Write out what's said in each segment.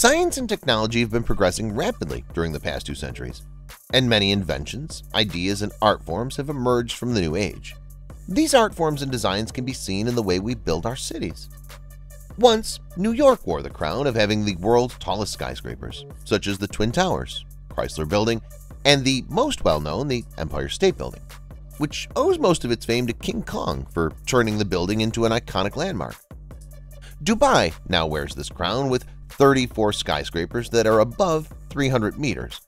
Science and technology have been progressing rapidly during the past 2 centuries, and many inventions, ideas, and art forms have emerged from the new age. These art forms and designs can be seen in the way we build our cities. Once, New York wore the crown of having the world's tallest skyscrapers, such as the Twin Towers, Chrysler Building, and the most well-known, the Empire State Building, which owes most of its fame to King Kong for turning the building into an iconic landmark. Dubai now wears this crown with 34 skyscrapers that are above 300 meters,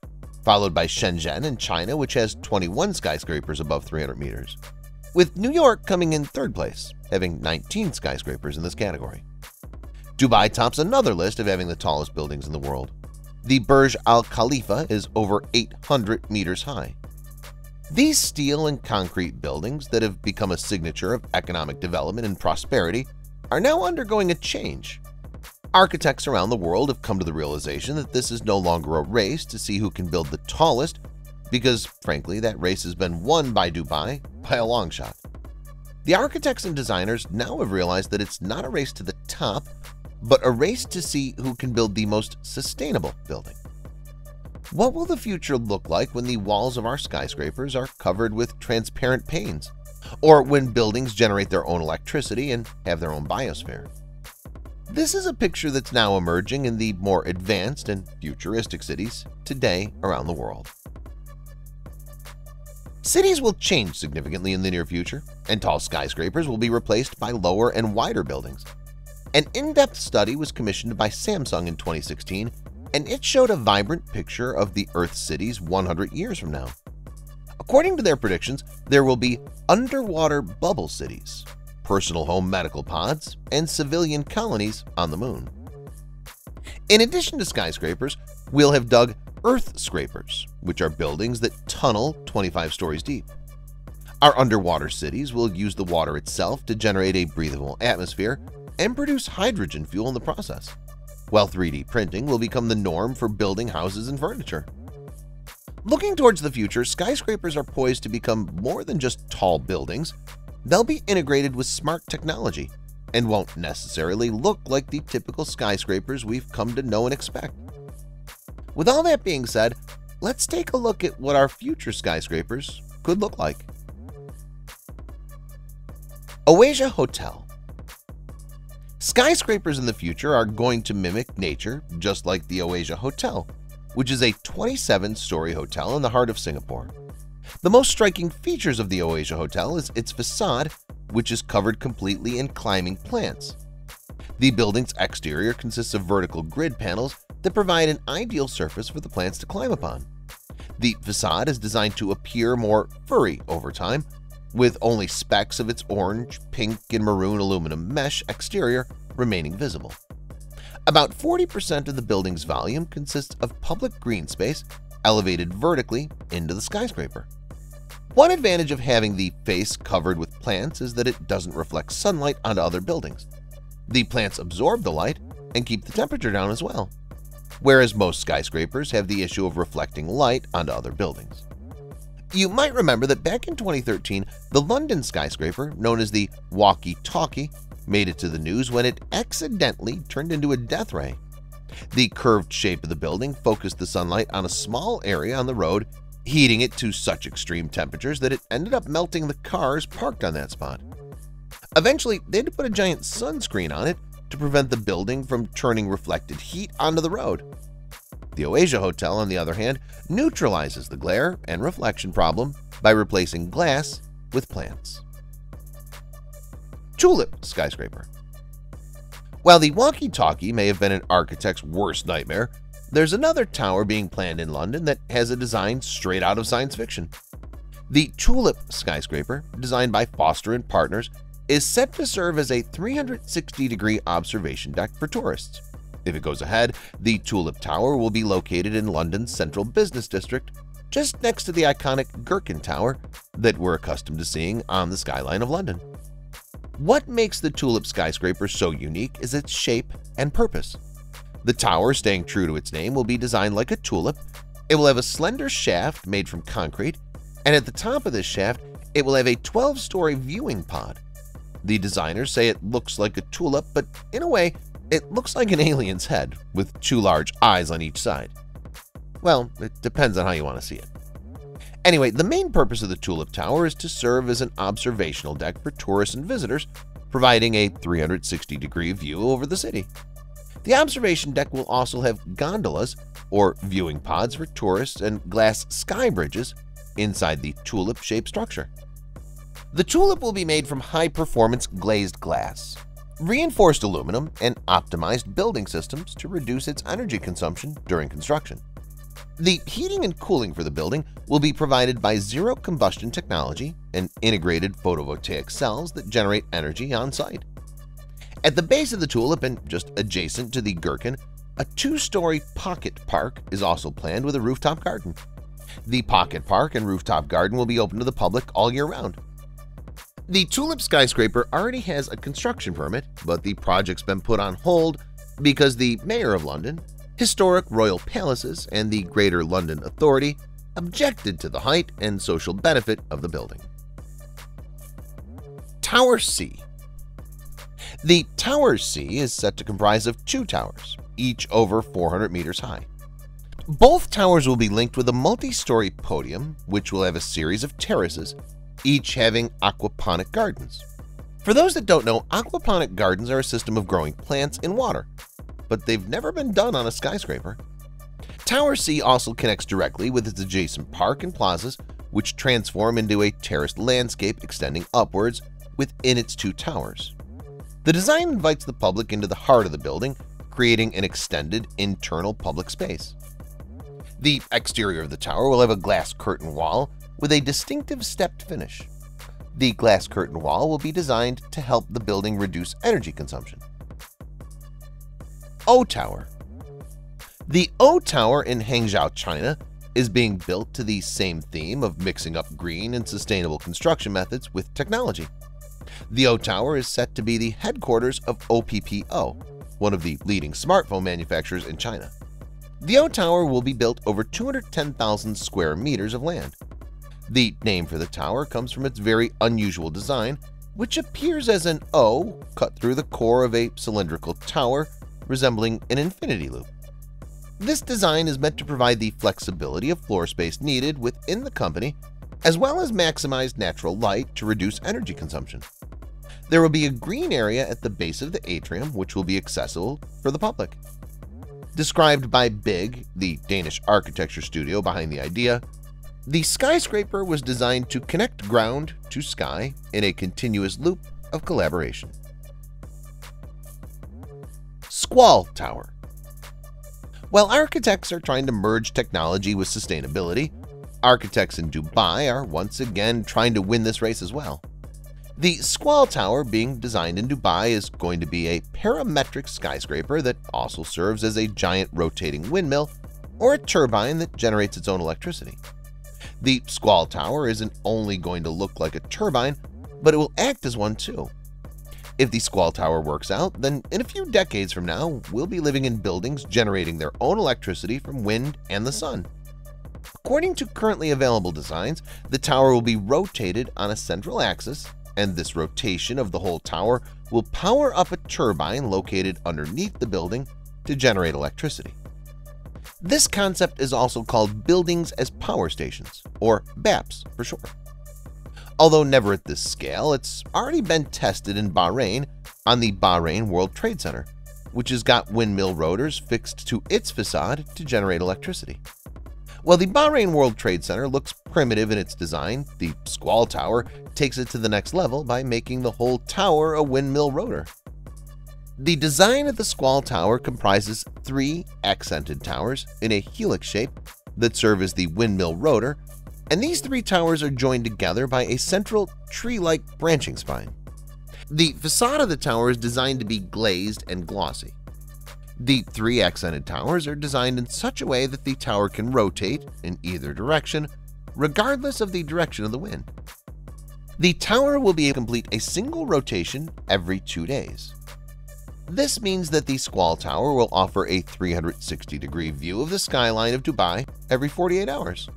followed by Shenzhen in China, which has 21 skyscrapers above 300 meters, with New York coming in third place, having 19 skyscrapers in this category. Dubai tops another list of having the tallest buildings in the world. The Burj Al Khalifa is over 800 meters high. These steel and concrete buildings that have become a signature of economic development and prosperity are now undergoing a change. Architects around the world have come to the realization that this is no longer a race to see who can build the tallest, because, frankly, that race has been won by Dubai by a long shot. The architects and designers now have realized that it's not a race to the top, but a race to see who can build the most sustainable building. What will the future look like when the walls of our skyscrapers are covered with transparent panes, or when buildings generate their own electricity and have their own biosphere? This is a picture that's now emerging in the more advanced and futuristic cities today around the world. Cities will change significantly in the near future, and tall skyscrapers will be replaced by lower and wider buildings. An in-depth study was commissioned by Samsung in 2016, and it showed a vibrant picture of the Earth's cities 100 years from now. According to their predictions, there will be underwater bubble cities, personal home medical pods, and civilian colonies on the moon. In addition to skyscrapers, we'll have dug earth scrapers, which are buildings that tunnel 25 stories deep. Our underwater cities will use the water itself to generate a breathable atmosphere and produce hydrogen fuel in the process, while 3D printing will become the norm for building houses and furniture. Looking towards the future, skyscrapers are poised to become more than just tall buildings. They'll be integrated with smart technology and won't necessarily look like the typical skyscrapers we've come to know and expect. With all that being said, let's take a look at what our future skyscrapers could look like. Oasia Hotel. Skyscrapers in the future are going to mimic nature, just like the Oasia Hotel, which is a 27-story hotel in the heart of Singapore. The most striking features of the Oasia Hotel is its facade, which is covered completely in climbing plants. The building's exterior consists of vertical grid panels that provide an ideal surface for the plants to climb upon. The facade is designed to appear more furry over time, with only specks of its orange, pink, and maroon aluminum mesh exterior remaining visible. About 40% of the building's volume consists of public green space elevated vertically into the skyscraper. One advantage of having the face covered with plants is that it doesn't reflect sunlight onto other buildings. The plants absorb the light and keep the temperature down as well, whereas most skyscrapers have the issue of reflecting light onto other buildings. You might remember that back in 2013, the London skyscraper, known as the Walkie Talkie, made it to the news when it accidentally turned into a death ray. The curved shape of the building focused the sunlight on a small area on the road, heating it to such extreme temperatures that it ended up melting the cars parked on that spot. Eventually, they had to put a giant sunscreen on it to prevent the building from turning reflected heat onto the road. The Oasia Hotel, on the other hand, neutralizes the glare and reflection problem by replacing glass with plants. Tulip Skyscraper. While the Walkie Talkie may have been an architect's worst nightmare, there's another tower being planned in London that has a design straight out of science fiction. The Tulip Skyscraper, designed by Foster and Partners, is set to serve as a 360-degree observation deck for tourists. If it goes ahead, the Tulip Tower will be located in London's central business district, just next to the iconic Gherkin Tower that we're accustomed to seeing on the skyline of London. What makes the Tulip Skyscraper so unique is its shape and purpose. The tower, staying true to its name, will be designed like a tulip. It will have a slender shaft made from concrete, and at the top of this shaft, it will have a 12-story viewing pod. The designers say it looks like a tulip, but in a way, It looks like an alien's head, with two large eyes on each side. Well, it depends on how you want to see it. Anyway, the main purpose of the Tulip Tower is to serve as an observational deck for tourists and visitors, providing a 360-degree view over the city. The observation deck will also have gondolas, or viewing pods for tourists, and glass sky bridges inside the tulip-shaped structure. The tulip will be made from high-performance glazed glass, reinforced aluminum, and optimized building systems to reduce its energy consumption during construction. The heating and cooling for the building will be provided by zero-combustion technology and integrated photovoltaic cells that generate energy on-site. At the base of the tulip and just adjacent to the Gherkin, a two-story pocket park is also planned with a rooftop garden. The pocket park and rooftop garden will be open to the public all year round. The Tulip Skyscraper already has a construction permit, but the project's been put on hold because the Mayor of London, Historic Royal Palaces, and the Greater London Authority objected to the height and social benefit of the building. Tower C. The Tower C is set to comprise of two towers, each over 400 meters high. Both towers will be linked with a multi-story podium, which will have a series of terraces, each having aquaponic gardens. For those that don't know, aquaponic gardens are a system of growing plants in water, but they've never been done on a skyscraper. Tower C also connects directly with its adjacent park and plazas, which transform into a terraced landscape extending upwards within its two towers. The design invites the public into the heart of the building, creating an extended internal public space. The exterior of the tower will have a glass curtain wall with a distinctive stepped finish. The glass curtain wall will be designed to help the building reduce energy consumption. O Tower. The O Tower in Hangzhou, China is being built to the same theme of mixing up green and sustainable construction methods with technology. The O Tower is set to be the headquarters of OPPO, one of the leading smartphone manufacturers in China. The O Tower will be built over 210,000 square meters of land. The name for the tower comes from its very unusual design, which appears as an O cut through the core of a cylindrical tower resembling an infinity loop. This design is meant to provide the flexibility of floor space needed within the company, as well as maximize natural light to reduce energy consumption. There will be a green area at the base of the atrium, which will be accessible for the public. Described by BIG, the Danish architecture studio behind the idea, the skyscraper was designed to connect ground to sky in a continuous loop of collaboration. Squall Tower. While architects are trying to merge technology with sustainability, architects in Dubai are once again trying to win this race as well. The Squall Tower being designed in Dubai is going to be a parametric skyscraper that also serves as a giant rotating windmill or a turbine that generates its own electricity. The Squall Tower isn't only going to look like a turbine, but it will act as one too. If the Squall Tower works out, then in a few decades from now, we'll be living in buildings generating their own electricity from wind and the sun. According to currently available designs, the tower will be rotated on a central axis, and this rotation of the whole tower will power up a turbine located underneath the building to generate electricity. This concept is also called buildings as power stations, or BAPs for short. Although never at this scale, it's already been tested in Bahrain on the Bahrain World Trade Center, which has got windmill rotors fixed to its facade to generate electricity. While the Bahrain World Trade Center looks primitive in its design, the Squall Tower takes it to the next level by making the whole tower a windmill rotor. The design of the Squall Tower comprises three accented towers in a helix shape that serve as the windmill rotor, and these three towers are joined together by a central tree-like branching spine. The facade of the tower is designed to be glazed and glossy. The three accented towers are designed in such a way that the tower can rotate in either direction, regardless of the direction of the wind. The tower will be able to complete a single rotation every 2 days. This means that the Squall Tower will offer a 360-degree view of the skyline of Dubai every 48 hours.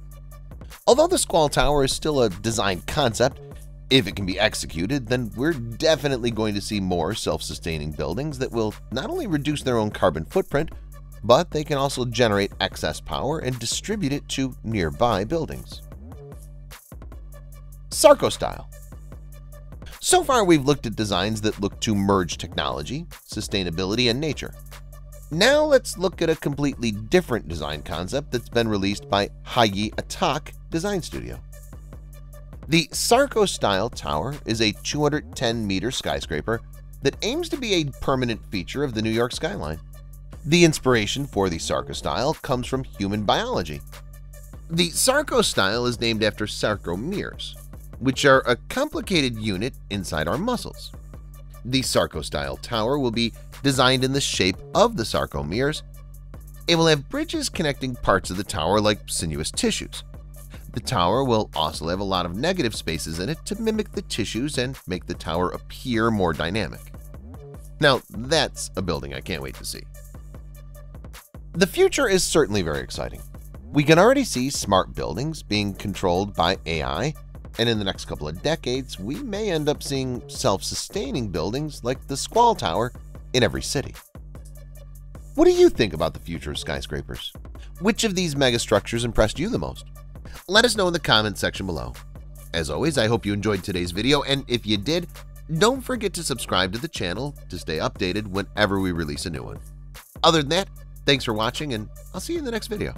Although the Squall Tower is still a design concept, If it can be executed, then we're definitely going to see more self-sustaining buildings that will not only reduce their own carbon footprint, but they can also generate excess power and distribute it to nearby buildings. Sarcostyle. So far, we've looked at designs that look to merge technology, sustainability, and nature. Now let's look at a completely different design concept that's been released by Hagi Attack Design Studio. The Sarcostyle Tower is a 210-meter skyscraper that aims to be a permanent feature of the New York skyline. The inspiration for the Sarcostyle comes from human biology. The Sarcostyle is named after sarcomeres, which are a complicated unit inside our muscles. The Sarcostyle Tower will be designed in the shape of the sarcomeres. It will have bridges connecting parts of the tower like sinuous tissues. The tower will also have a lot of negative spaces in it to mimic the tissues and make the tower appear more dynamic. Now, that's a building I can't wait to see. The future is certainly very exciting. We can already see smart buildings being controlled by AI, and in the next couple of decades, we may end up seeing self-sustaining buildings like the Squall Tower in every city. What do you think about the future of skyscrapers? Which of these megastructures impressed you the most? Let us know in the comments section below. As always, I hope you enjoyed today's video, and if you did, don't forget to subscribe to the channel to stay updated whenever we release a new one. Other than that, thanks for watching, and I'll see you in the next video.